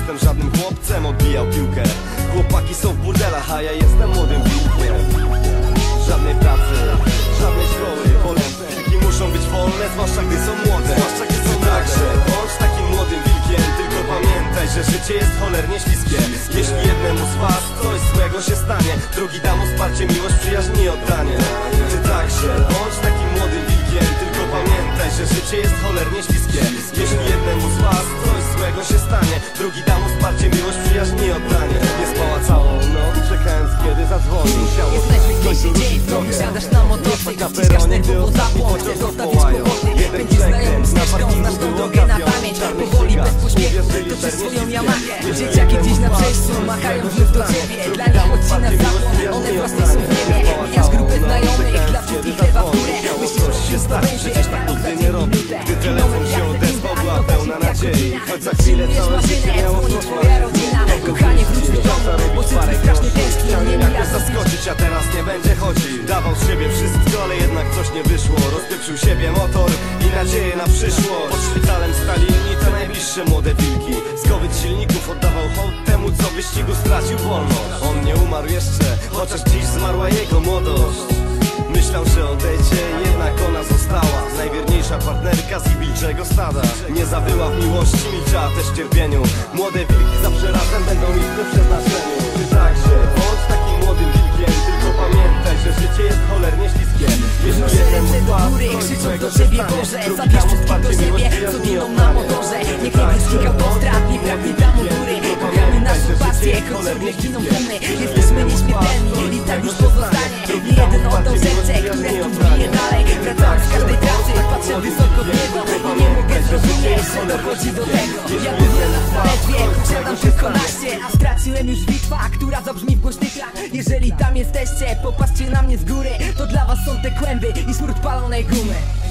jestem żadnym chłopcem, odbijał piłkę. Chłopaki są w burdelach, a ja jestem młodym wilkiem. Żadnej pracy, żadnej szkoły, polędki muszą być wolne, zwłaszcza gdy są młode. Także bądź takim młodym wilkiem, tylko pamiętaj, że życie jest cholernie śliskie. Jeśli jednemu z was coś złego się stanie, drugi da mu wsparcie, miłość, przyjaźń i oddanie. Ty także bądź takim młodym wilkiem, tylko pamiętaj, że życie jest cholernie śliskie. Jeśli jednemu z was coś złego się stanie, drugi da mu wsparcie, miłość, przyjaźń i oddanie. Nie spała całą noc, czekając kiedy zadzwonił. Jesteśmy gdzieś indziej, wsiadasz na motocykl, wciskasz nerwowo zapłonie, zostawić powody. Będziesz znajomy z mieszką, znasz tą drogę na pamięć. Powoli, bez pośpiechu, toczy swoją Yamahę. Dzieciaki gdzieś na przejściu machają znów do ciebie. Dla nich odcinasz zapłon, one proste są w niebie. Mijasz grupę znajomych, dla wszystkich lewa w górę. Myślisz, że to będzie ostatnia minutę. Gdy telefon się odezwał, była pełna nadziei. Choć za chwilę całe życie miało znów moja rodzina. Kochanie, wróć do domu, bo ty strasznie tęskni. Chciałem jakoś zaskoczyć, a teraz nie będzie chodził. Dawał z siebie wszystko, ale jednak coś nie wyszło. Rozpieprzył siebie motor i nadzieję na przyszłość. Pod szpitalem stali inni te najbliższe młode wilki. Z kowyt silników oddawał hołd temu, co w wyścigu stracił wolność. On nie umarł jeszcze, chociaż dziś zmarła jego młodość. Myślał, że odejdzie, jednak ona została. Najwierniejsza partnerka z wilczego stada. Nie zawyła w miłości, milczała też w cierpieniu. Młode wilki zawsze razem będą mieć w tym przeznaczeniu. Ty także bądź takim młodym wilkiem, tylko pamiętaj, że życie jest cholernie śliskie. Jeśli jeden mu wpadł, ktoś złego się stanie, drugi tam wsparcie, miłość, przyjaźń i oddanie. Ty także bądź takim młodym wilkiem, tylko pamiętaj, że życie jest cholernie śliskie. Jesteśmy nieśmiertelni i tak już pozostanie. Jeden oddał serce, które tu bije dalej. Wracam z każdej pracy, patrzę wysoko w niebo. I nie mogę zrozumieć, że dochodzi do tego. Ja byłem ledwie, posiadam tylko naście, a straciłem już bitwa, która zabrzmi w głośnych klach. Jeżeli tam jesteście, popatrzcie na mnie z góry. To dla was są te kłęby i smród palonej gumy.